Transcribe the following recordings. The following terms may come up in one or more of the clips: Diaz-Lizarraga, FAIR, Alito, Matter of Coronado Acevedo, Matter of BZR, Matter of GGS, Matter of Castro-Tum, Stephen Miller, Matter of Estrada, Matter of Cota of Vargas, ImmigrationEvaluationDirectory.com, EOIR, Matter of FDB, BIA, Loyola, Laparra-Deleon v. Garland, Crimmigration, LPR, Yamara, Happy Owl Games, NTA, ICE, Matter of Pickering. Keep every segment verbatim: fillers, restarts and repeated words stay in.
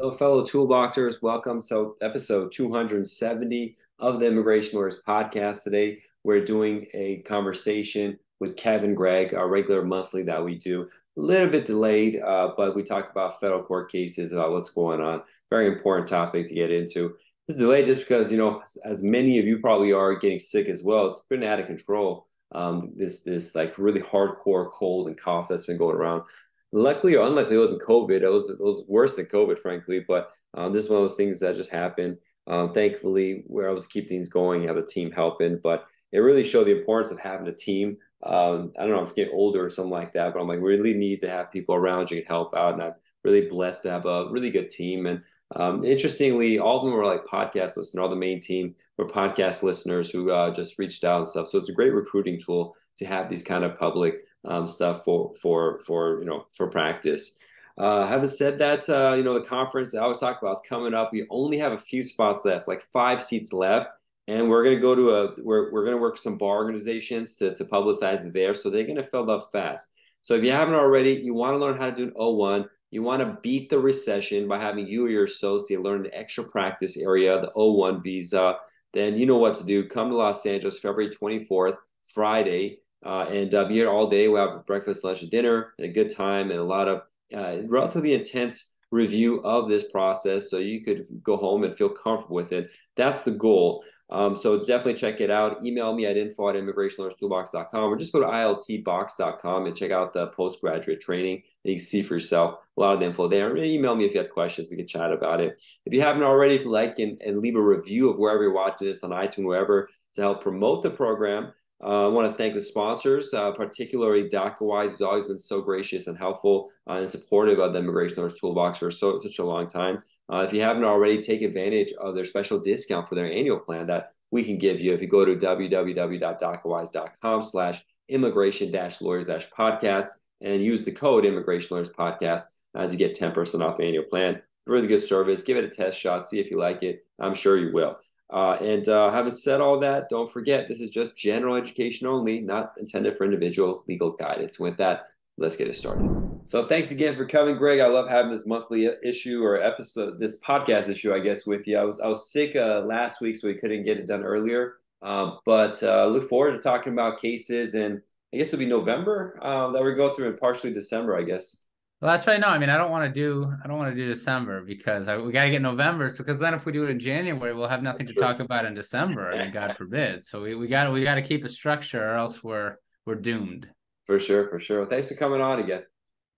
Hello, fellow toolboxers. Welcome to episode two hundred seventy of the Immigration Lawyers Podcast. Today, we're doing a conversation with Kevin Gregg, our regular monthly that we do. A little bit delayed, uh, but we talk about federal court cases, about what's going on. Very important topic to get into. It's delayed just because, you know, as many of you probably are getting sick as well, it's been out of control. Um, this, this like really hardcore cold and cough that's been going around. Luckily or unluckily, it wasn't COVID. It was, it was worse than COVID, frankly. But um, this is one of those things that just happened. Um, thankfully, we were able to keep things going, have a team helping. But it really showed the importance of having a team. Um, I don't know if I'm getting older or something like that, but I'm like, we really need to have people around you to help out. And I'm really blessed to have a really good team. And um, interestingly, all of them were like podcast listeners. All the main team were podcast listeners who uh, just reached out and stuff. So it's a great recruiting tool to have these kind of public um, stuff for, for, for, you know, for practice. Uh, having said that, uh, you know, the conference that I always talk about is coming up. We only have a few spots left, like five seats left. And we're going to go to a, we're, we're going to work with some bar organizations to, to publicize there. So they're going to fill up fast. So if you haven't already, you want to learn how to do an O one. You want to beat the recession by having you or your associate learn an extra practice area, the O one visa. Then you know what to do. Come to Los Angeles, February twenty-fourth, Friday. Uh, and uh, be here all day. We'll have breakfast, lunch, and dinner, and a good time, and a lot of uh, relatively intense review of this process, so you could go home and feel comfortable with it. That's the goal. Um, so definitely check it out. Email me at info at immigration lawyers toolbox dot com, or just go to I L T box dot com and check out the postgraduate training. You can see for yourself a lot of the info there. And email me if you have questions. We can chat about it. If you haven't already, like and, and leave a review of wherever you're watching this on iTunes, wherever, to help promote the program. Uh, I want to thank the sponsors, uh, particularly Docketwise, who's always been so gracious and helpful uh, and supportive of the Immigration Lawyers Toolbox for so, such a long time. Uh, if you haven't already, take advantage of their special discount for their annual plan that we can give you. If you go to w w w dot docketwise dot com slash immigration dash lawyers dash podcast and use the code Immigration Lawyers Podcast uh, to get ten percent off the annual plan. Really good service. Give it a test shot. See if you like it. I'm sure you will. Uh, and uh, having said all that, don't forget, this is just general education only, not intended for individual legal guidance. With that, let's get it started. So thanks again for coming, Greg. I love having this monthly issue or episode, this podcast issue, I guess, with you. I was I was sick uh, last week, so we couldn't get it done earlier. Uh, but uh, look forward to talking about cases, and I guess it'll be November uh, that we go through, and partially December, I guess. Well, that's right now. I mean, I don't want to do I don't want to do December because I, we got to get November. So because then if we do it in January, we'll have nothing to talk about in December. I mean, God forbid. So we we got we got to keep a structure, or else we're we're doomed. For sure, for sure. Well, thanks for coming on again.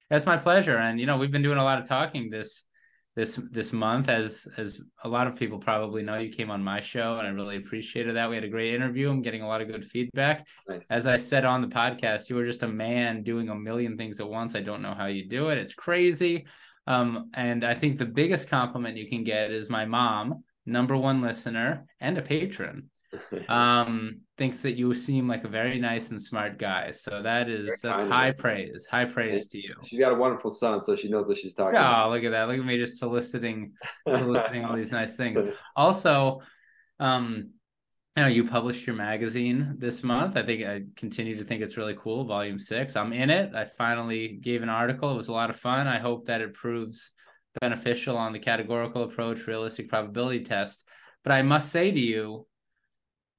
That's my pleasure. And you know, we've been doing a lot of talking this this this month, as as a lot of people probably know. You came on my show, and I really appreciated that. We had a great interview. I'm getting a lot of good feedback. Nice. As I said on the podcast, you were just a man doing a million things at once. I don't know how you do it. It's crazy. Um, and I think the biggest compliment you can get is my mom, number one listener and a patron, um, thinks that you seem like a very nice and smart guy. So that is that's high praise, high praise to you. She's got a wonderful son, so she knows what she's talking about. Oh, look at that. Look at me just soliciting, soliciting all these nice things. Also, um, you know, you published your magazine this month. I think I continue to think it's really cool. Volume six. I'm in it. I finally gave an article. It was a lot of fun. I hope that it proves beneficial on the categorical approach, realistic probability test. But I must say to you,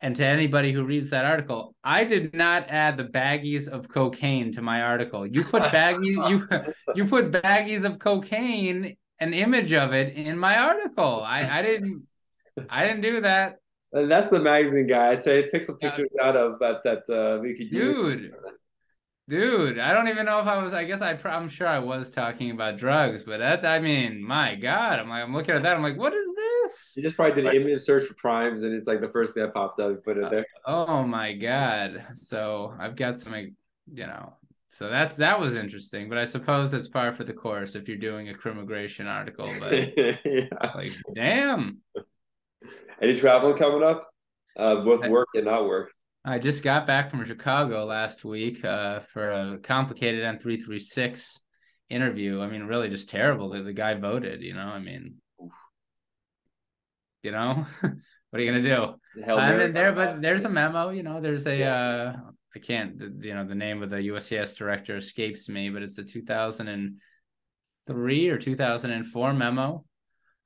and to anybody who reads that article, I did not add the baggies of cocaine to my article. You put baggies, you you put baggies of cocaine, an image of it, in my article. I, I didn't, I didn't do that. And that's the magazine guy. I say it picks some pictures uh, out of that that uh, we could use. Dude, dude, I don't even know if I was. I guess I, I'm sure I was talking about drugs, but that, I mean, my God, I'm like, I'm looking at that. I'm like, what is this? You just probably did an image search for primes, and it's like the first thing that popped up. You put it there. Oh my God! So I've got some, you know. So that's that was interesting, but I suppose it's par for the course if you're doing a Crimmigration article. But yeah. Like, damn. Any traveling coming up, uh, both work and not work? I just got back from Chicago last week uh, for a complicated N three thirty-six interview. I mean, really, just terrible that the guy voted. You know, I mean. You know, what are you going to do? The I'm in there, but there's a memo, you know, there's a, yeah. uh, I can't, you know, the name of the U S C I S director escapes me, but it's a two thousand three or two thousand four memo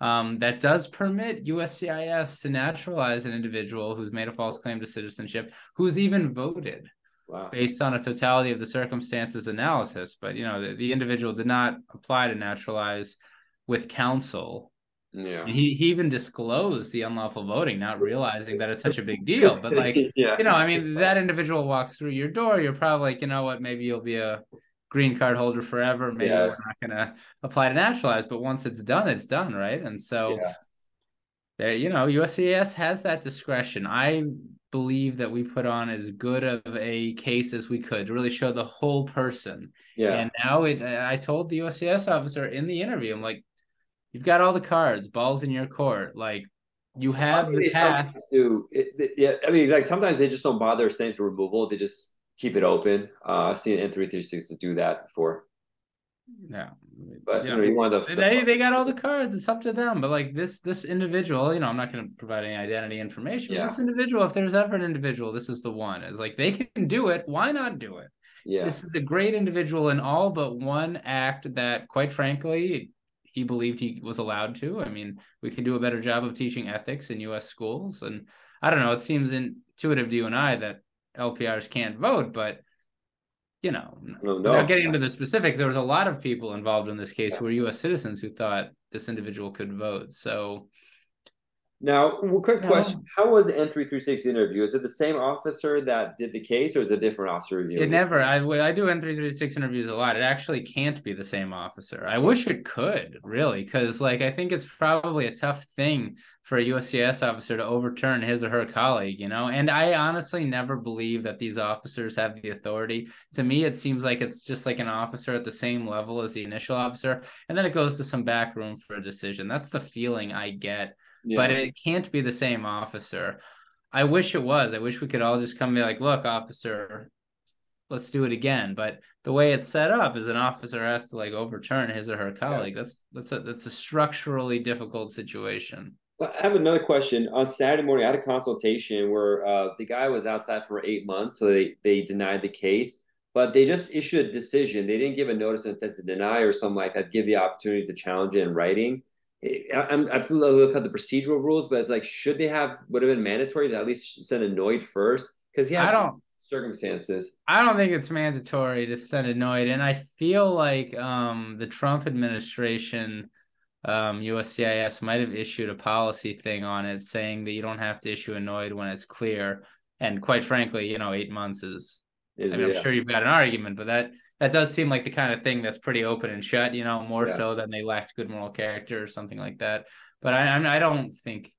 um, that does permit U S C I S to naturalize an individual who's made a false claim to citizenship, who's even voted. Wow. Based on a totality of the circumstances analysis. But, you know, the, the individual did not apply to naturalize with counsel. Yeah. He, he even disclosed the unlawful voting, not realizing that it's such a big deal. But, like, yeah. you know, I mean, that individual walks through your door, you're probably like, you know what, maybe you'll be a green card holder forever. Maybe yes. we're not going to apply to naturalize. But once it's done, it's done, right? And so, yeah. there, you know, U S C I S has that discretion. I believe that we put on as good of a case as we could to really show the whole person. Yeah. And now it, I told the U S C I S officer in the interview, I'm like, you've got all the cards, balls in your court. Like, you sometimes have the path to. It, it, yeah, I mean, like sometimes they just don't bother saying to removal; they just keep it open. Uh, I've seen N three thirty-six do that before. Yeah, but you know, you know, the, the they fun. they got all the cards. It's up to them. But like this this individual, you know, I'm not going to provide any identity information. Yeah. But this individual, if there's ever an individual, this is the one. It's like they can do it. Why not do it? Yeah, this is a great individual in all but one act that, quite frankly, he believed he was allowed to. I mean, we can do a better job of teaching ethics in U S schools. And I don't know, it seems intuitive to you and I that L P Rs can't vote, but, you know, no, no. without getting into the specifics, there was a lot of people involved in this case yeah. who were U S citizens who thought this individual could vote. So now, well, quick yeah. question. How was the N three thirty-six interview? Is it the same officer that did the case, or is it a different officer review? It never. I, I do N three thirty-six interviews a lot. It actually can't be the same officer. I wish it could, really, because like I think it's probably a tough thing for a U S C I S officer to overturn his or her colleague, you know? And I honestly never believe that these officers have the authority. To me, it seems like it's just like an officer at the same level as the initial officer, and then it goes to some back room for a decision. That's the feeling I get. Yeah. But it can't be the same officer. I wish it was. I wish we could all just come and be like, look, officer, let's do it again. But the way it's set up is an officer has to like overturn his or her colleague. Yeah. That's that's a, that's a structurally difficult situation. Well, I have another question. On Saturday morning, I had a consultation where uh, the guy was outside for eight months. So they, they denied the case, but they just issued a decision. They didn't give a notice of intent to deny or something like that, give the opportunity to challenge it in writing. I'm, I feel like I look at the procedural rules, but it's like, should they have, would have been mandatory to at least send a NOID first? Because he had I don't, circumstances. I don't think it's mandatory to send a NOID. And I feel like um, the Trump administration, um, U S C I S might have issued a policy thing on it saying that you don't have to issue a NOID when it's clear. And quite frankly, you know, eight months is, is I mean, yeah. I'm sure you've got an argument, but that, that does seem like the kind of thing that's pretty open and shut, you know, more yeah. so than they lacked good moral character or something like that. But I I don't think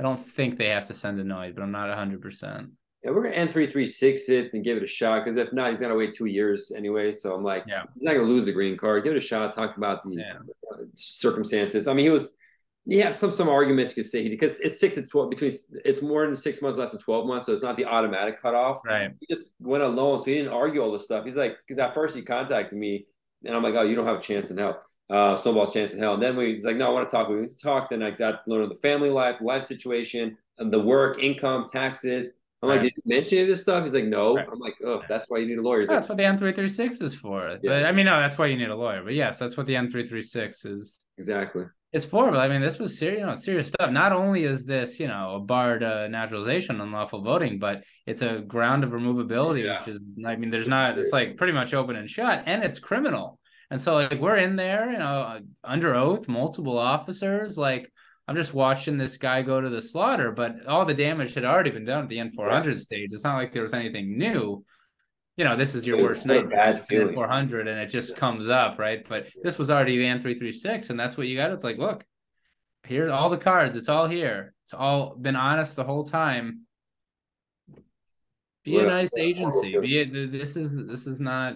I don't think they have to send a NOID, but I'm not one hundred percent. Yeah, we're going to N three thirty-six it and give it a shot, because if not, he's going to wait two years anyway. So I'm like, yeah. he's not going to lose the green card. Give it a shot. Talk about the yeah. uh, circumstances. I mean, he was, yeah, some some arguments you could say, because it's six to twelve, between, it's more than six months, less than twelve months. So it's not the automatic cutoff. Right. He just went alone. So he didn't argue all this stuff. He's like, because at first he contacted me and I'm like, oh, you don't have a chance in hell. Uh, snowball's chance in hell. And then we, he's like, no, I want to talk. We need to talk. Then I got to learn the family life, life situation, and the work, income, taxes. I'm right. like, did you mention any of this stuff? He's like, no. Right. I'm like, oh, right. that's why you need a lawyer. He's that's like, what the N three thirty-six is for. Yeah. But I mean, no, that's why you need a lawyer. But yes, that's what the N three thirty-six is. Exactly. It's horrible. I mean, this was serious, you know, serious stuff. Not only is this, you know, a barred uh, naturalization, unlawful voting, but it's a ground of removability, yeah. which is, I mean, there's not, it's like pretty much open and shut, and it's criminal. And so like we're in there, you know, under oath, multiple officers, like I'm just watching this guy go to the slaughter, but all the damage had already been done at the N four hundred yeah. stage. It's not like there was anything new. You know, this is your worst nightmare. It's an N four hundred and it just comes up, right? But this was already the N three thirty-six, and that's what you got. It's like, look, here's all the cards. It's all here. It's all been honest the whole time. Be a nice agency. Be a, this is this is not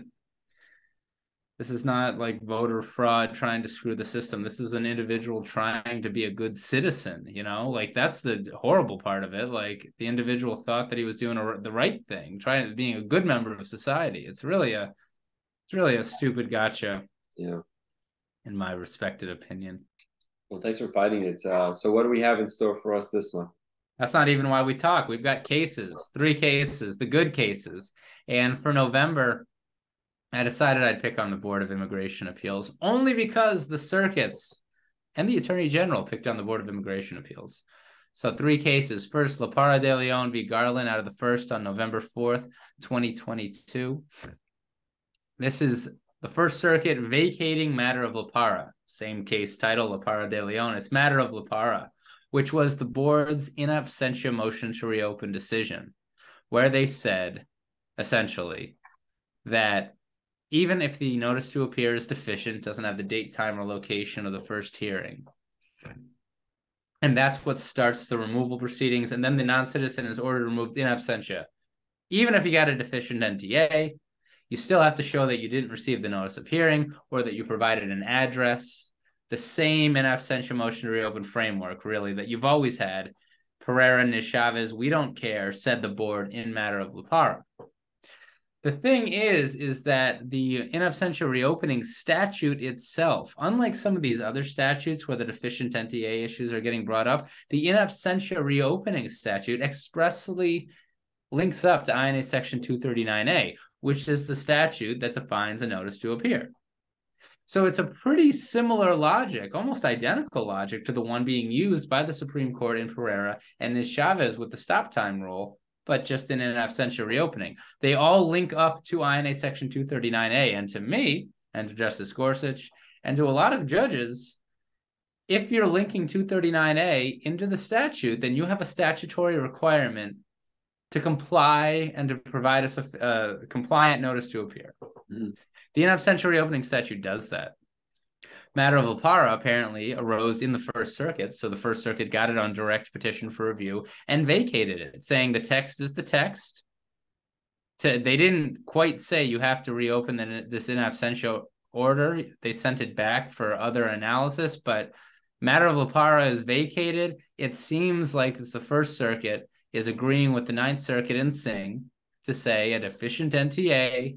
this is not like voter fraud trying to screw the system. This is an individual trying to be a good citizen. You know, like that's the horrible part of it. Like the individual thought that he was doing a, the right thing, trying to being a good member of society. It's really a, it's really a stupid gotcha. Yeah. In my respected opinion. Well, thanks for fighting it. Uh, so what do we have in store for us this month? That's not even why we talk. We've got cases, three cases, the good cases. And for November, I decided I'd pick on the Board of Immigration Appeals only because the circuits and the Attorney General picked on the Board of Immigration Appeals. So three cases. First, Laparra-Deleon v. Garland out of the first on November fourth, twenty twenty-two. This is the First Circuit vacating Matter of Laparra. Same case title, Laparra-Deleon. It's Matter of Laparra, which was the board's in absentia motion to reopen decision, where they said, essentially, that even if the notice to appear is deficient, doesn't have the date, time, or location of the first hearing. And that's what starts the removal proceedings. And then the non-citizen is ordered removed in absentia. Even if you got a deficient N T A, you still have to show that you didn't receive the notice of hearing or that you provided an address. The same in absentia motion to reopen framework, really, that you've always had. Pereira and Niz-Chavez, we don't care, said the board in Matter of Laparra. The thing is, is that the in absentia reopening statute itself, unlike some of these other statutes where the deficient N T A issues are getting brought up, the in absentia reopening statute expressly links up to I N A Section two thirty-nine A, which is the statute that defines a notice to appear. So it's a pretty similar logic, almost identical logic to the one being used by the Supreme Court in Pereira and Niz-Chavez with the stop time rule, but just in an absentia reopening. They all link up to I N A Section two thirty-nine A. And to me, and to Justice Gorsuch, and to a lot of judges, if you're linking two thirty-nine A into the statute, then you have a statutory requirement to comply and to provide us a uh, compliant notice to appear. Mm-hmm. The in absentia reopening statute does that. Matter of Laparra apparently arose in the First Circuit, so the First Circuit got it on direct petition for review and vacated it, saying the text is the text. To, they didn't quite say you have to reopen the, this in absentia order. They sent it back for other analysis, but Matter of Laparra is vacated. It seems like it's the First Circuit is agreeing with the Ninth Circuit in Singh to say a deficient N T A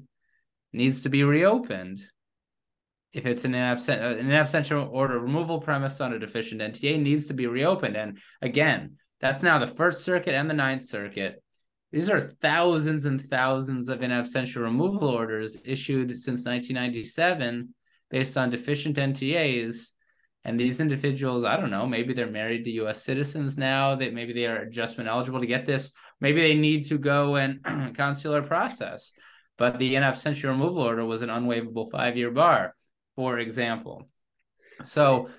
needs to be reopened if it's an, absent, an absentia order removal premised on a deficient N T A needs to be reopened. And again, that's now the First Circuit and the Ninth Circuit. These are thousands and thousands of in absentia removal orders issued since nineteen ninety-seven based on deficient N T As. And these individuals, I don't know, maybe they're married to U S citizens now, that maybe they are adjustment eligible to get this. Maybe they need to go and consular process. But the in absentia removal order was an unwaivable five-year bar, for example. So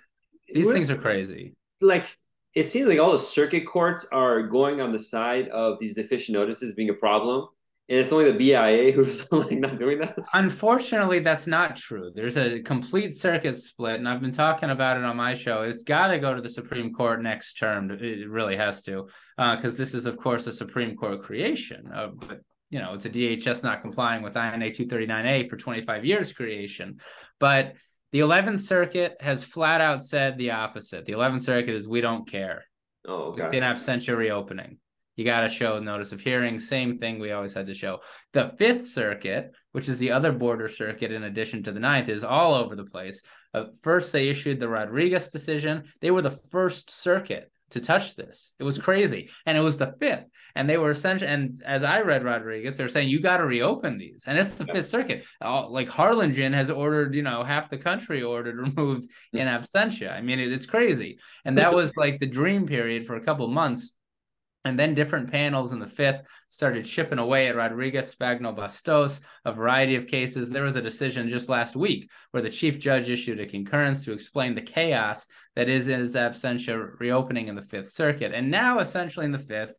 these We're, things are crazy. Like, it seems like all the circuit courts are going on the side of these deficient notices being a problem. And it's only the B I A who's like not doing that. Unfortunately, that's not true. There's a complete circuit split, and I've been talking about it on my show. It's got to go to the Supreme Court next term. It really has to, because uh, this is, of course, a Supreme Court creation. Uh, but, you know, it's a D H S not complying with I N A two thirty-nine A for twenty-five years creation. But the eleventh Circuit has flat out said the opposite. The eleventh Circuit is we don't care. Oh, okay. In absentia reopening. You got to show notice of hearing. Same thing we always had to show. The Fifth Circuit, which is the other border circuit in addition to the Ninth, is all over the place. Uh, first, they issued the Rodriguez decision. They were the First Circuit to touch this. It was crazy. And it was the Fifth. And they were essentially, and as I read Rodriguez, they're saying, you got to reopen these. And it's the Fifth Circuit. All, like Harlingen has ordered, you know, half the country ordered removed in absentia. I mean, it, it's crazy. And that was like the dream period for a couple months. And then different panels in the Fifth started chipping away at Rodriguez, Spagno, Bastos, a variety of cases. There was a decision just last week where the chief judge issued a concurrence to explain the chaos that is in his absentia reopening in the Fifth Circuit. And now, essentially, in the Fifth,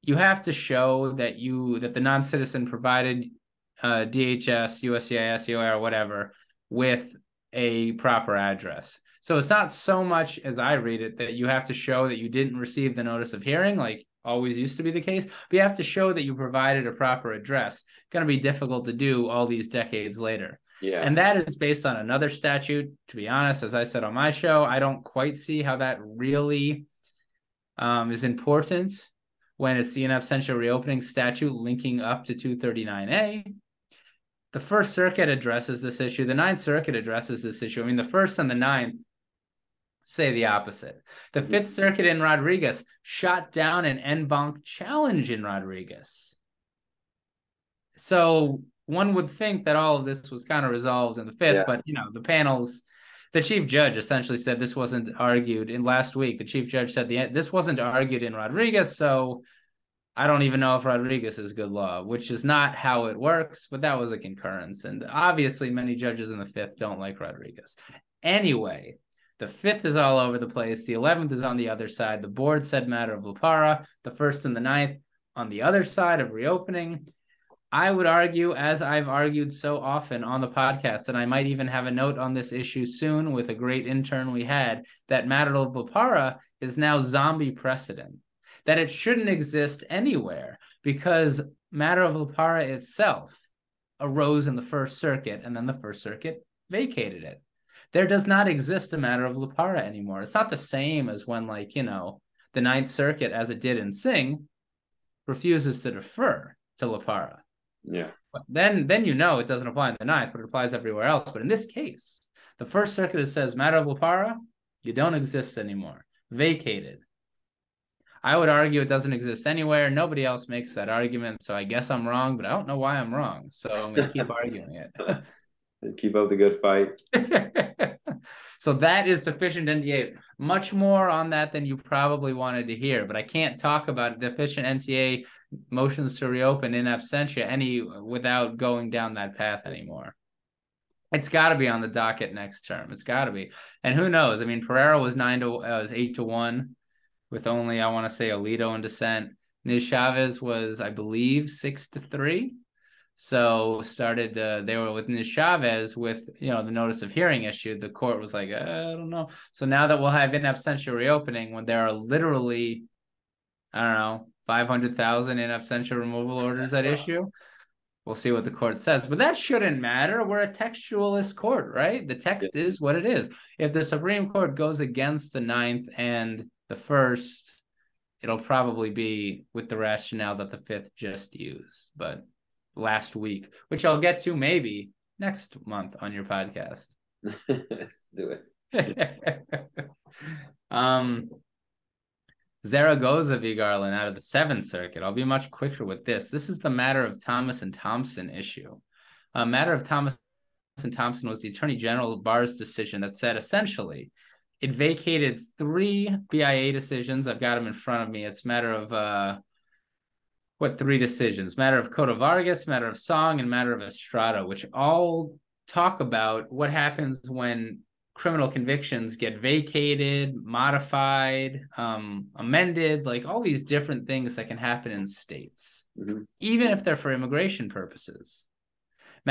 you have to show that you that the non-citizen provided uh, D H S, U S C I S, E O R, whatever, with a proper address. So it's not so much, as I read it, that you have to show that you didn't receive the notice of hearing, like always used to be the case, but you have to show that you provided a proper address. It's going to be difficult to do all these decades later. Yeah. And that is based on another statute. To be honest, as I said on my show, I don't quite see how that really um, is important when it's the in absentia reopening statute linking up to two thirty-nine A. The First Circuit addresses this issue. The Ninth Circuit addresses this issue. I mean, the First and the Ninth say the opposite. The Fifth Circuit in Rodriguez shot down an en banc challenge in Rodriguez. So one would think that all of this was kind of resolved in the Fifth, yeah. But you know, the panels, the chief judge essentially said this wasn't argued in last week. The chief judge said the this wasn't argued in Rodriguez, so I don't even know if Rodriguez is good law, which is not how it works, but that was a concurrence. And obviously many judges in the fifth don't like Rodriguez. Anyway, the fifth is all over the place. The eleventh is on the other side. The board said matter of Laparra, the first and the ninth on the other side of reopening. I would argue, as I've argued so often on the podcast, and I might even have a note on this issue soon with a great intern we had, that matter of Laparra is now zombie precedent, that it shouldn't exist anywhere because matter of Laparra itself arose in the First Circuit and then the First Circuit vacated it. There does not exist a matter of Laparra anymore. It's not the same as when, like, you know, the Ninth Circuit, as it did in Singh, refuses to defer to Laparra. Yeah. But then, then you know it doesn't apply in the ninth, but it applies everywhere else. But in this case, the First Circuit says matter of Laparra, you don't exist anymore. Vacated. I would argue it doesn't exist anywhere. Nobody else makes that argument, so I guess I'm wrong, but I don't know why I'm wrong. So I'm going to keep arguing it. Keep up the good fight. So that is deficient N T As. Much more on that than you probably wanted to hear, but I can't talk about deficient N T A motions to reopen in absentia any without going down that path anymore. It's got to be on the docket next term. It's got to be. And who knows? I mean, Pereira was nine to uh, was eight to one, with only, I want to say, Alito in dissent. Niz-Chavez was, I believe, six to three. So started, uh, they were with Niz-Chavez with, you know, the notice of hearing issued. The court was like, I don't know. So now that we'll have in absentia reopening, when there are literally, I don't know, five hundred thousand in absentia removal orders at wow. issue, we'll see what the court says. But that shouldn't matter. We're a textualist court, right? The text yeah. is what it is. If the Supreme Court goes against the ninth and the first, it'll probably be with the rationale that the fifth just used. But last week, which I'll get to maybe next month on your podcast. Let's do it. um, Zaragoza v. Garland out of the Seventh Circuit. I'll be much quicker with this. This is the matter of Thomas and Thompson issue. Uh, matter of Thomas and Thompson was the Attorney General Barr's decision that said essentially it vacated three B I A decisions. I've got them in front of me. It's matter of... Uh, What three decisions? Matter of Cota of Vargas, Matter of Song, and Matter of Estrada, which all talk about what happens when criminal convictions get vacated, modified, um, amended, like all these different things that can happen in states, mm-hmm. even if they're for immigration purposes.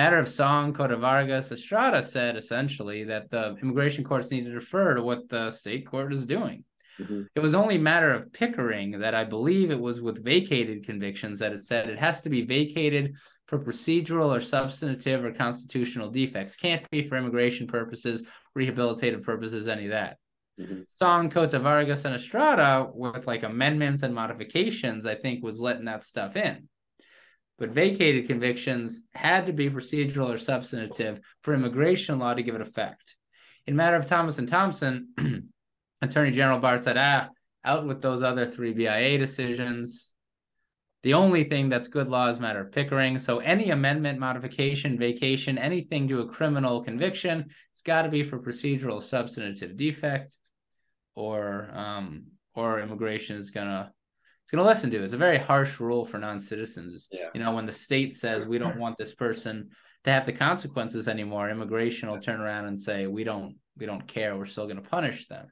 Matter of Song, Cota Vargas, Estrada said essentially that the immigration courts need to defer to what the state court is doing. Mm-hmm. It was only matter of Pickering that I believe it was with vacated convictions that it said it has to be vacated for procedural or substantive or constitutional defects. Can't be for immigration purposes, rehabilitative purposes, any of that. Mm-hmm. Song, Cota Vargas, and Estrada with like amendments and modifications, I think, was letting that stuff in. But vacated convictions had to be procedural or substantive for immigration law to give it effect. In matter of Thomas and Thompson, Attorney General Barr said, ah, out with those other three B I A decisions. The only thing that's good law is matter of Pickering. So any amendment, modification, vacation, anything to a criminal conviction, it's got to be for procedural substantive defect, or um, or immigration is gonna it's gonna listen to it. It's a very harsh rule for non-citizens. Yeah. You know, when the state says we don't want this person to have the consequences anymore, immigration will turn around and say we don't we don't care. We're still gonna punish them.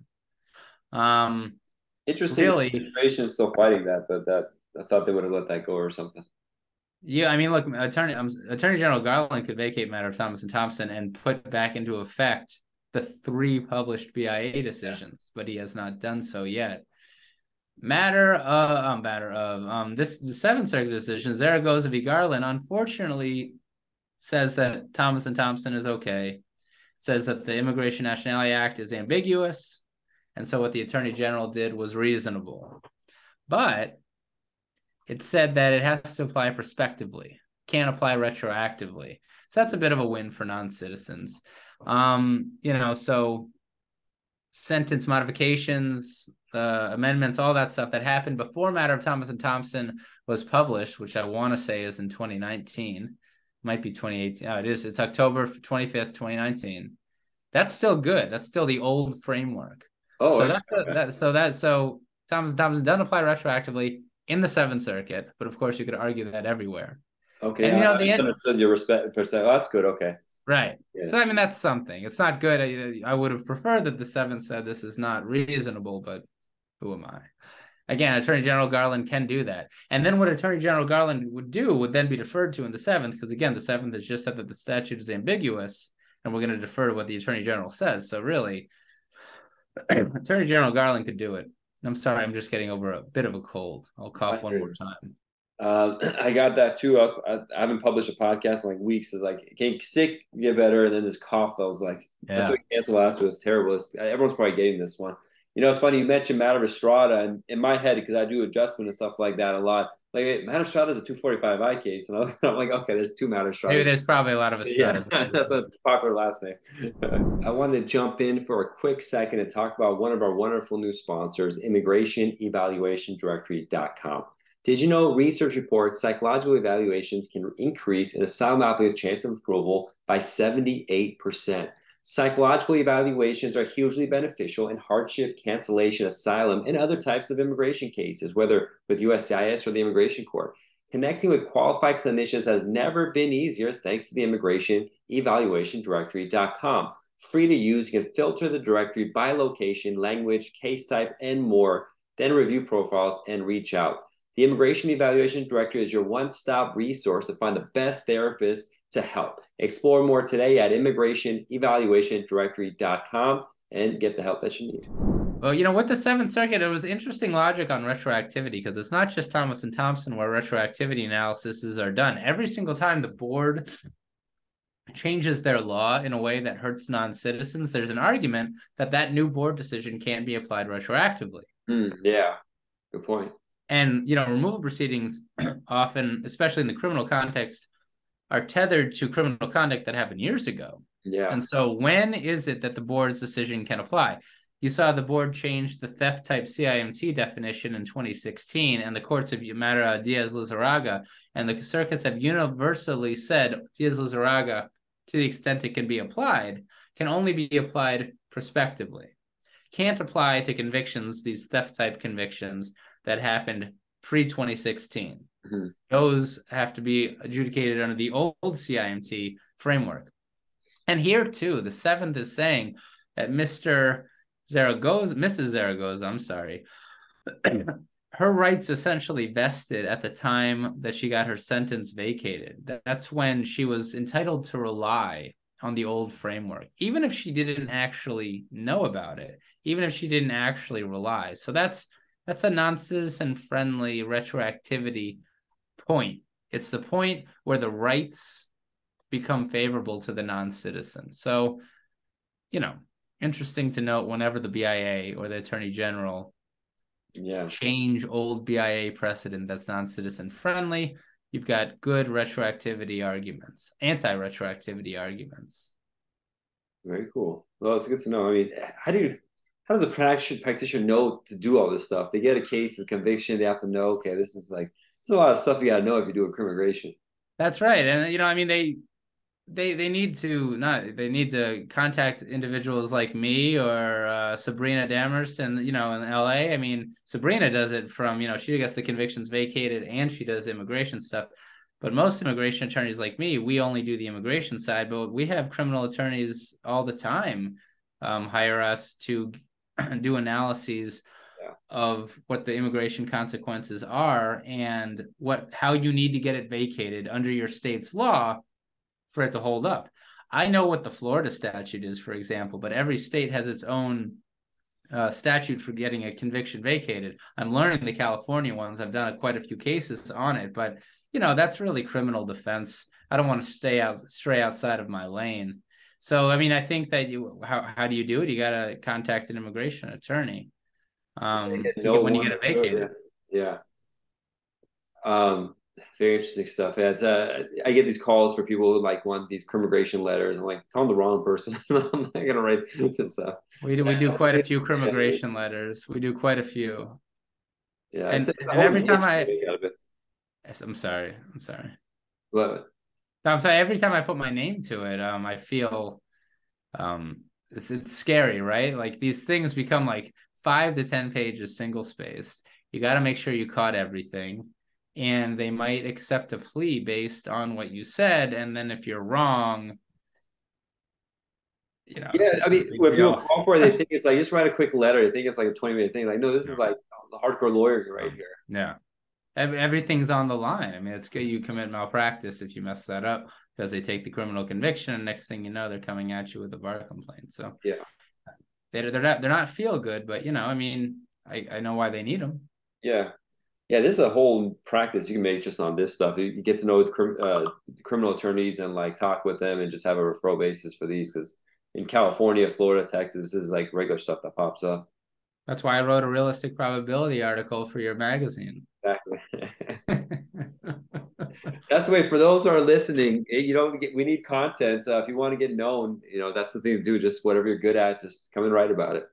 Um, interesting. Really, immigration is still fighting that, but that I thought they would have let that go or something. Yeah, I mean, look, Attorney um, Attorney General Garland could vacate matter of Thomas and Thompson and put back into effect the three published B I A decisions, yeah. but he has not done so yet. Matter of um, matter of um, this the Seventh Circuit decision, Zaragoza v. Garland, unfortunately, says that Thomas and Thompson is okay. It says that the Immigration Nationality Act is ambiguous. And so what the Attorney General did was reasonable. But it said that it has to apply prospectively, can't apply retroactively. So that's a bit of a win for non-citizens. Um, you know, so sentence modifications, uh, amendments, all that stuff that happened before Matter of Thomas and Thompson was published, which I want to say is in twenty nineteen, might be twenty eighteen. Oh, it is. It's October twenty-fifth, twenty nineteen. That's still good. That's still the old framework. Oh, so okay. that's a, that, so that so Thomas and Thompson doesn't apply retroactively in the Seventh Circuit, but of course you could argue that everywhere. Okay, and, you know, I, the I understood your respect. Oh, that's good. Okay, right. Yeah. So I mean, that's something. It's not good. I, I would have preferred that the Seventh said this is not reasonable, but who am I? Again, Attorney General Garland can do that. And then what Attorney General Garland would do would then be deferred to in the Seventh, because again, the Seventh has just said that the statute is ambiguous, and we're going to defer to what the Attorney General says. So really, Attorney General Garland could do it. I'm sorry, I'm just getting over a bit of a cold. I'll cough one more time. Uh, I got that too. I, was, I, I haven't published a podcast in like weeks. It's like, get sick, get better, and then just cough. I was like, yeah. That's what we canceled last week. It was terrible. It's, everyone's probably getting this one. You know, it's funny, you mentioned Matter of Estrada, and in my head, because I do adjustment and stuff like that a lot, like, Matter of Estrada is a two forty-five I case, and I'm like, okay, there's two Matter of Estrada. Maybe there's probably a lot of Estrada. Yeah, that's a popular last name. I wanted to jump in for a quick second and talk about one of our wonderful new sponsors, Immigration Evaluation Directory dot com. Did you know research reports, psychological evaluations can increase an asylum applicant's chance of approval by seventy-eight percent? Psychological evaluations are hugely beneficial in hardship, cancellation, asylum, and other types of immigration cases, whether with U S C I S or the Immigration Court. Connecting with qualified clinicians has never been easier thanks to the Immigration Evaluation Directory dot com. Free to use, you can filter the directory by location, language, case type, and more, then review profiles and reach out. The Immigration Evaluation Directory is your one-stop resource to find the best therapist to help. Explore more today at Immigration Evaluation Directory dot com and get the help that you need. Well, you know, with the Seventh Circuit, it was interesting logic on retroactivity, because it's not just Thomas and Thompson where retroactivity analyses are done. Every single time the board changes their law in a way that hurts non-citizens, there's an argument that that new board decision can't be applied retroactively. Mm, yeah, good point. And, you know, removal proceedings often, especially in the criminal context, are tethered to criminal conduct that happened years ago. Yeah. And so when is it that the board's decision can apply? You saw the board change the theft type C I M T definition in twenty sixteen, and the courts of Yamara, Diaz-Lizarraga, and the circuits have universally said Diaz-Lizarraga, to the extent it can be applied, can only be applied prospectively. Can't apply to convictions, these theft type convictions that happened pre twenty sixteen. Mm-hmm. Those have to be adjudicated under the old C I M T framework. And here too, the Seventh is saying that Mister Zaragoza, Missus Zaragoza, I'm sorry, her rights essentially vested at the time that she got her sentence vacated. That's when she was entitled to rely on the old framework, even if she didn't actually know about it, even if she didn't actually rely. So that's that's a non-citizen friendly retroactivity point. It's the point where the rights become favorable to the non-citizen. So, you know, interesting to note whenever the B I A or the Attorney General yeah. change old B I A precedent that's non-citizen friendly, you've got good retroactivity arguments, anti-retroactivity arguments. Very cool. Well, it's good to know. I mean, how do you, how does a practitioner know to do all this stuff? They get a case, a conviction, they have to know, okay, this is like, there's a lot of stuff you got to know if you do a crimmigration. That's right. And, you know, I mean, they they they need to not they need to contact individuals like me or uh, Sabrina Damerson, you know, in L A. I mean, Sabrina does it from, you know, she gets the convictions vacated and she does the immigration stuff. But most immigration attorneys like me, we only do the immigration side. But we have criminal attorneys all the time um, hire us to do analyses of what the immigration consequences are and what how you need to get it vacated under your state's law for it to hold up. I know what the Florida statute is, for example, but every state has its own uh, statute for getting a conviction vacated. I'm learning the California ones. I've done quite a few cases on it, but you know that's really criminal defense. I don't want to stay out stray outside of my lane. So I mean, I think that you how how do you do it? You got to contact an immigration attorney. Um, no when you get a vacated, yeah. Um, very interesting stuff. Yeah, it's, uh, I get these calls for people who like want these crimmigration letters. I'm like, call the wrong person. I'm not gonna write this up. We do, we do quite a few crimmigration letters. We do quite a few. Yeah, and, it's, it's and every time I, yes, I'm sorry, I'm sorry. Love it. No, I'm sorry. Every time I put my name to it, um, I feel, um. it's, it's scary, right? Like these things become like five to ten pages single spaced. You got to make sure you caught everything, and they might accept a plea based on what you said. And then if you're wrong, you know, yeah, I mean, when people call for it, they think it's like, just write a quick letter. They think it's like a twenty minute thing. Like, no, this is like the hardcore lawyer right here. Yeah. Everything's on the line. I mean, it's good. You commit malpractice if you mess that up, because they take the criminal conviction, and next thing you know, they're coming at you with a bar complaint. So yeah, they're, they're not, they're not feel good, but you know, I mean, I, I know why they need them. Yeah. Yeah. This is a whole practice you can make just on this stuff. You, you get to know the, uh, criminal attorneys and like talk with them and just have a referral basis for these. Cause in California, Florida, Texas, this is like regular stuff that pops up. That's why I wrote a realistic probability article for your magazine. Exactly. That's the way. For those who are listening, you know, we need content. Uh, if you want to get known, you know, that's the thing to do. Just whatever you're good at, just come and write about it.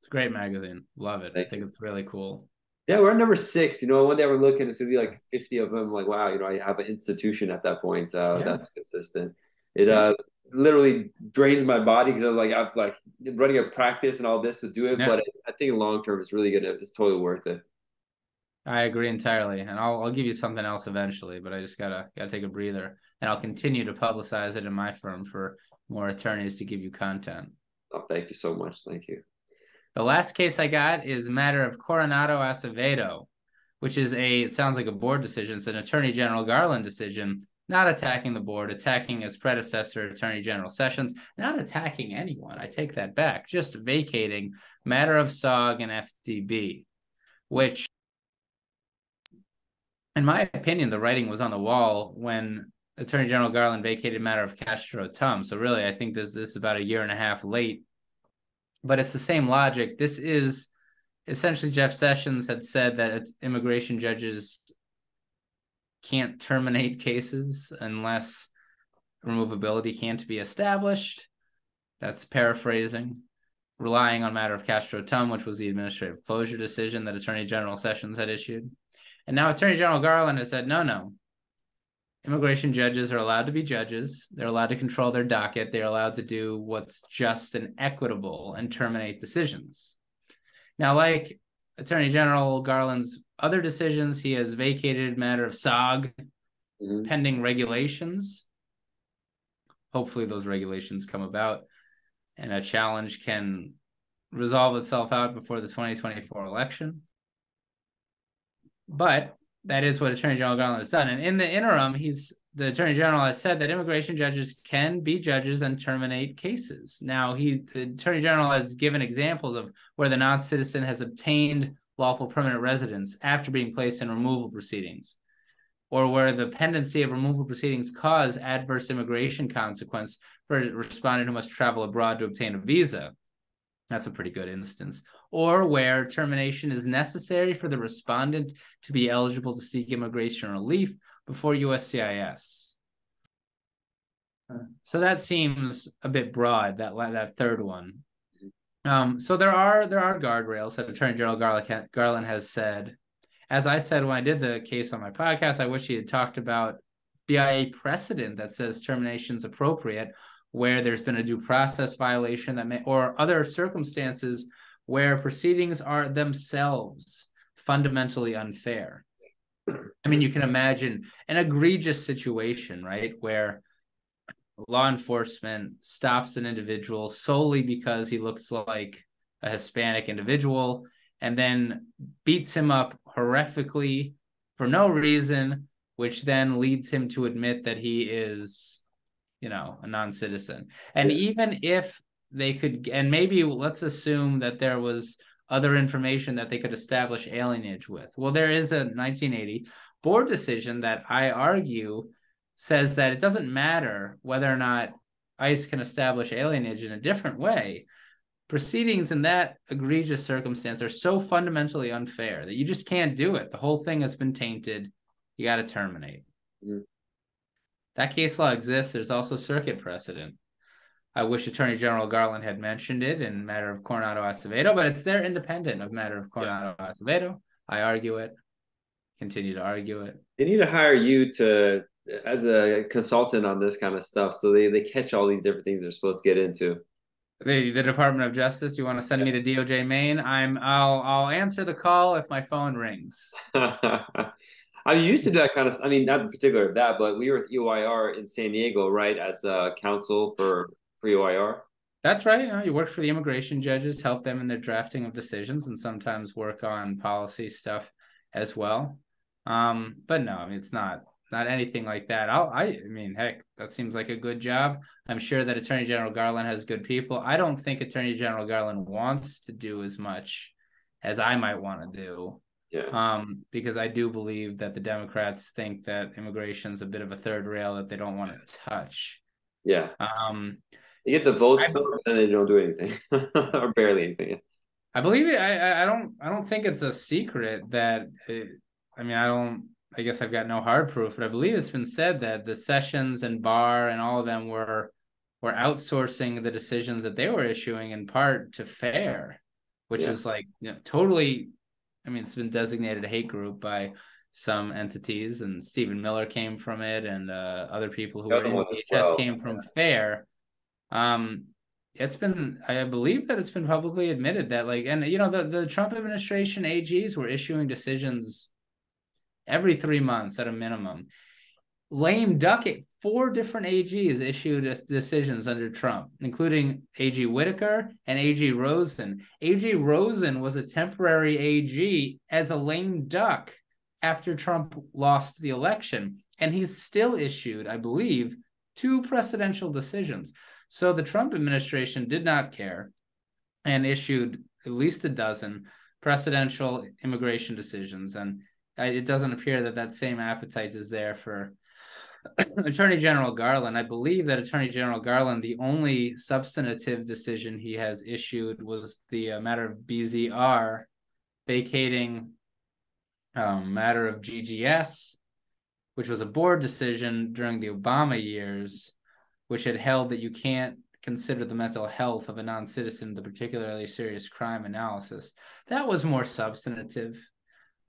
It's a great magazine. Love it. Thank I think you. It's really cool. Yeah, we're at number six. You know, one day we're looking, it's going to be like fifty of them. Like, wow, you know, I have an institution at that point. Uh, yeah. That's consistent. It yeah. uh, literally drains my body, because I'm like, I'm like running a practice and all this would do it. Yeah. But I, I think long-term it's really good. It's totally worth it. I agree entirely. And I'll, I'll give you something else eventually, but I just gotta, gotta take a breather, and I'll continue to publicize it in my firm for more attorneys to give you content. Oh, thank you so much. Thank you. The last case I got is Matter of Coronado Acevedo, which is a, it sounds like a board decision. It's an Attorney General Garland decision, not attacking the board, attacking his predecessor, Attorney General Sessions, not attacking anyone. I take that back, just vacating Matter of S O G and F D B, which, in my opinion, the writing was on the wall when Attorney General Garland vacated Matter of Castro-Tum. So really, I think this, this is about a year and a half late, but it's the same logic. This is essentially Jeff Sessions had said that immigration judges can't terminate cases unless removability can't be established. That's paraphrasing, relying on Matter of Castro-Tum, which was the administrative closure decision that Attorney General Sessions had issued. And now Attorney General Garland has said, no, no. Immigration judges are allowed to be judges. They're allowed to control their docket. They're allowed to do what's just and equitable and terminate decisions. Now, like Attorney General Garland's other decisions, he has vacated Matter of S O G, mm-hmm. pending regulations. Hopefully those regulations come about and a challenge can resolve itself out before the twenty twenty-four election. But that is what Attorney General Garland has done. And in the interim, he's the Attorney General has said that immigration judges can be judges and terminate cases. Now, he the Attorney General has given examples of where the non-citizen has obtained lawful permanent residence after being placed in removal proceedings, or where the pendency of removal proceedings cause adverse immigration consequence for a respondent who must travel abroad to obtain a visa. That's a pretty good instance. Or where termination is necessary for the respondent to be eligible to seek immigration relief before U S C I S. So that seems a bit broad, that that third one. Um, so there are there are guardrails that Attorney General Garland has said. As I said when I did the case on my podcast, I wish he had talked about B I A precedent that says termination is appropriate where there's been a due process violation that may, or other circumstances where proceedings are themselves fundamentally unfair. I mean, you can imagine an egregious situation, right, where law enforcement stops an individual solely because he looks like a Hispanic individual and then beats him up horrifically for no reason, which then leads him to admit that he is, you know, a non-citizen. And even if they could, and maybe let's assume that there was other information that they could establish alienage with. Well, there is a nineteen eighty board decision that I argue says that it doesn't matter whether or not ICE can establish alienage in a different way. Proceedings in that egregious circumstance are so fundamentally unfair that you just can't do it. The whole thing has been tainted. You got to terminate. Mm-hmm. That case law exists. There's also circuit precedent. I wish Attorney General Garland had mentioned it in Matter of Coronado Acevedo, but it's there independent of Matter of Coronado yeah. Acevedo. I argue it, continue to argue it. They need to hire you to as a consultant on this kind of stuff, so they, they catch all these different things they're supposed to get into. the, the Department of Justice. You want to send me to D O J Maine? I'm I'll I'll answer the call if my phone rings. I'm used to that kind of. I mean, not in particular that, but we were at E O I R in San Diego, right, as a counsel for for E O I R. That's right. You know, you work for the immigration judges, help them in their drafting of decisions, and sometimes work on policy stuff as well. Um, but no, I mean, it's not not anything like that. I'll, I I mean, heck, that seems like a good job. I'm sure that Attorney General Garland has good people. I don't think Attorney General Garland wants to do as much as I might want to do. Yeah. Um, because I do believe that the Democrats think that immigration's a bit of a third rail that they don't want to touch. Yeah. Um, you get the votes, I, and then they don't do anything or barely anything. I believe it. I I don't I don't think it's a secret that it, I mean I don't I guess I've got no hard proof, but I believe it's been said that the Sessions and Barr and all of them were were outsourcing the decisions that they were issuing in part to FAIR, which yeah. is like you know, totally. I mean, it's been designated a hate group by some entities, and Stephen Miller came from it, and uh, other people who were in D H S came from FAIR. Um, it's been, I believe that it's been publicly admitted that, like, and, you know, the, the Trump administration A Gs were issuing decisions every three months at a minimum. Lame duck it. Four different A Gs issued decisions under Trump, including A G Whitaker and A G Rosen. A G Rosen was a temporary A G as a lame duck after Trump lost the election. And he's still issued, I believe, two presidential decisions. So the Trump administration did not care and issued at least a dozen presidential immigration decisions. And it doesn't appear that that same appetite is there for Attorney General Garland. I believe that Attorney General Garland, the only substantive decision he has issued was the uh, matter of B Z R, vacating um, matter of G G S, which was a board decision during the Obama years, which had held that you can't consider the mental health of a non-citizen the particularly serious crime analysis. That was more substantive,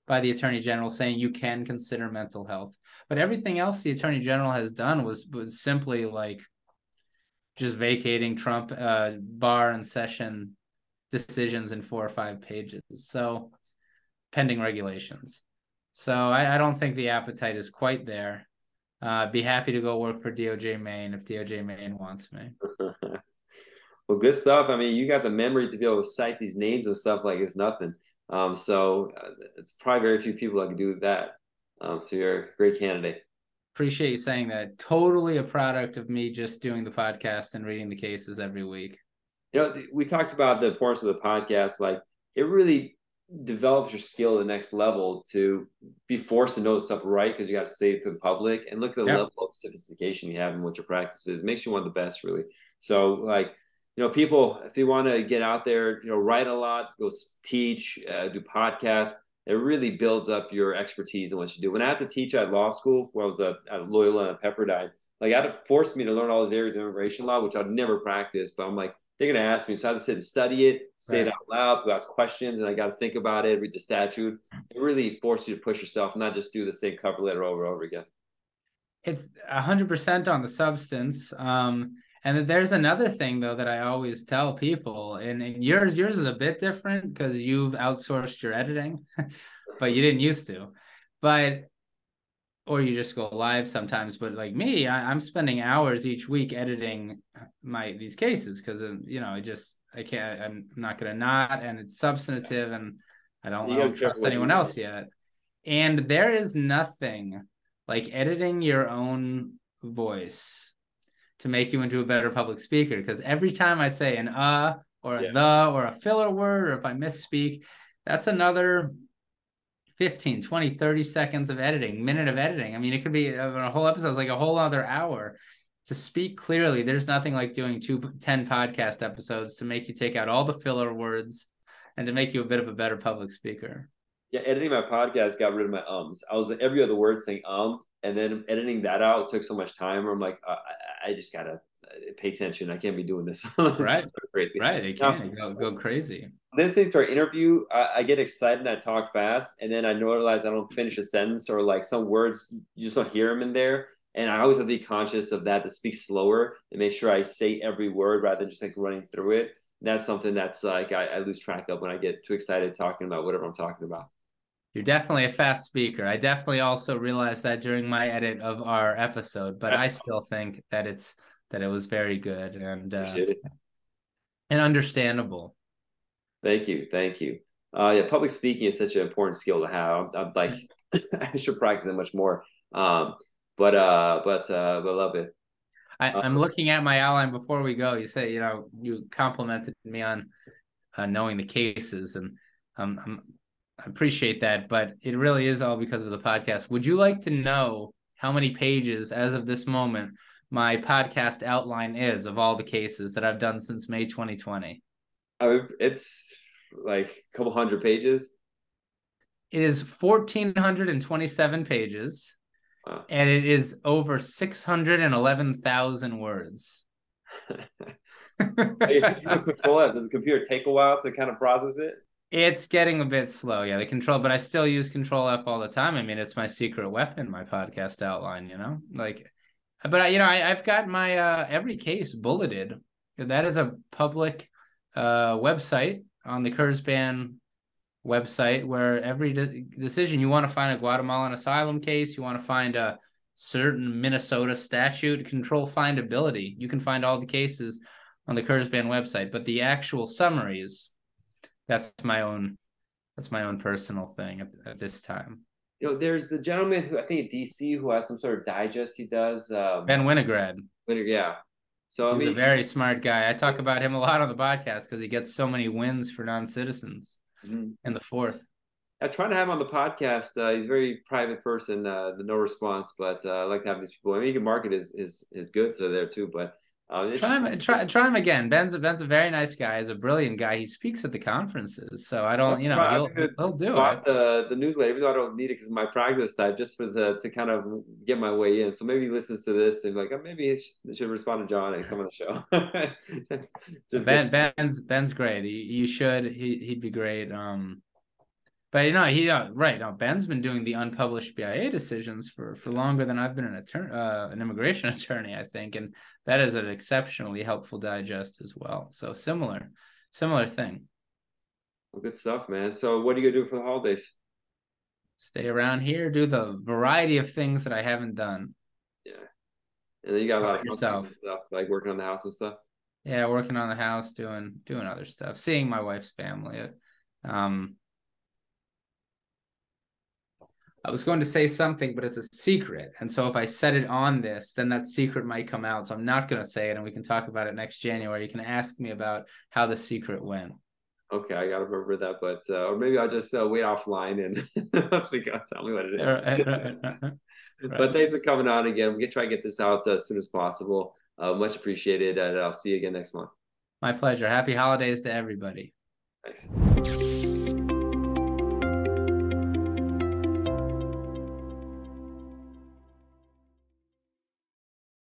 by the Attorney General saying you can consider mental health. But everything else the Attorney General has done was was simply like just vacating Trump uh, Barr and Session decisions in four or five pages. So pending regulations. So I, I don't think the appetite is quite there. Uh, be happy to go work for D O J Maine if D O J Maine wants me. Well, good stuff. I mean, you got the memory to be able to cite these names and stuff like it's nothing. Um, so it's probably very few people that can do that. Um, so you're a great candidate. Appreciate you saying that. Totally a product of me just doing the podcast and reading the cases every week. You know, we talked about the importance of the podcast. Like, it really develops your skill to the next level to be forced to know stuff right because you got to say it in public, and look at the yep. level of sophistication you have in what your practice is. It makes you one of the best, really. So, like, you know, people, if you want to get out there, you know, write a lot, go teach, uh, do podcasts. It really builds up your expertise in what you do. When I had to teach at law school, when I was at, at Loyola and Pepperdine, like, I had to force me to learn all these areas of immigration law, which I'd never practice. But I'm like, they're going to ask me. So I had to sit and study it, say right. it out loud, ask questions, and I got to think about it, read the statute. It really forced you to push yourself and not just do the same cover letter over and over again. It's one hundred percent on the substance. Um And there's another thing, though, that I always tell people, and, and yours yours is a bit different because you've outsourced your editing, but you didn't used to. But, or you just go live sometimes. But like me, I, I'm spending hours each week editing my these cases because, you know, I just, I can't, I'm not going to not, and it's substantive, and I don't, I don't trust anyone else yet. And there is nothing like editing your own voice to make you into a better public speaker. Because every time I say an uh or a yeah. the or a filler word, or if I misspeak, that's another fifteen, twenty, thirty seconds of editing, minute of editing. I mean, it could be a whole episode, it's like a whole other hour to speak clearly. There's nothing like doing two, ten podcast episodes to make you take out all the filler words and to make you a bit of a better public speaker. Yeah, editing my podcast got rid of my ums. I was every other word saying um, and then editing that out took so much time. Where I'm like, uh, I, I just gotta pay attention. I can't be doing this. Right, crazy. Right. It can now, go, go crazy. Listening to our interview, I, I get excited and I talk fast, and then I realize I don't finish a sentence, or like some words you just don't hear them in there. And I always have to be conscious of that, to speak slower and make sure I say every word rather than just like running through it. And that's something that's like I, I lose track of when I get too excited talking about whatever I'm talking about. You're definitely a fast speaker. I definitely also realized that during my edit of our episode, but I still think that it's that it was very good and uh, and understandable. Thank you, thank you. Uh, yeah, public speaking is such an important skill to have. I'm, I'm like I should practice it much more. Um, but uh, but uh, but love it. I, um, I'm looking at my outline before we go. You say you know you complimented me on uh, knowing the cases, and um, I'm. I appreciate that, but it really is all because of the podcast. Would you like to know how many pages, as of this moment, my podcast outline is of all the cases that I've done since May twenty twenty? Uh, it's like a couple hundred pages. It is one thousand four hundred twenty-seven pages, wow. And it is over six hundred eleven thousand words. If you don't control it, does the computer take a while to kind of process it? It's getting a bit slow, yeah, the control, but I still use control F all the time. I mean, it's my secret weapon, my podcast outline, you know, like, but I, you know, I, I've got my, uh, every case bulleted. That is a public uh, website on the Kurzban website where every de- decision, you want to find a Guatemalan asylum case, you want to find a certain Minnesota statute, control findability. You can find all the cases on the Kurzban website, but the actual summaries, That's my own, that's my own personal thing at, at this time. You know, there's the gentleman who I think in D C who has some sort of digest he does. Um, Ben Winograd. Winograd, yeah. So he's I mean, a very smart guy. I talk about him a lot on the podcast because he gets so many wins for non-citizens mm-hmm. in the fourth. I try to have him on the podcast. Uh, he's a very private person. Uh, the no response, but uh, I like to have these people. I mean, you can market his his his goods so there too, but. Um, try him, try, try him again. Ben's a, Ben's a very nice guy. He's a brilliant guy. He speaks at the conferences, so I don't, That's you know, right. he'll, he'll, he'll do it. The, the newsletter, even though I don't need it because my practice type, just for the to kind of get my way in. So maybe he listens to this and be like, oh, maybe he should, he should respond to John and come on the show. just ben, Ben's Ben's great. You, you should. He he'd be great. Um, but you know, he uh, right now Ben's been doing the unpublished B I A decisions for for longer than I've been an attorney, uh, an immigration attorney, I think, and. That is an exceptionally helpful digest as well. So similar, similar thing. Well, good stuff, man. So what are you gonna do for the holidays? Stay around here, do the variety of things that I haven't done. Yeah, and then you got a lot of yourself stuff, like working on the house and stuff. Yeah, working on the house, doing doing other stuff, seeing my wife's family. Um, I was going to say something, but it's a secret. And so if I said it on this, then that secret might come out. So I'm not going to say it, and we can talk about it next January. You can ask me about how the secret went. Okay, I got to remember that. But uh, or maybe I'll just uh, wait offline and once we go, tell me what it is. Right, right, right, right. But thanks for coming on again. We're going to try to get this out uh, as soon as possible. Uh, much appreciated. And I'll see you again next month. My pleasure. Happy holidays to everybody. Thanks.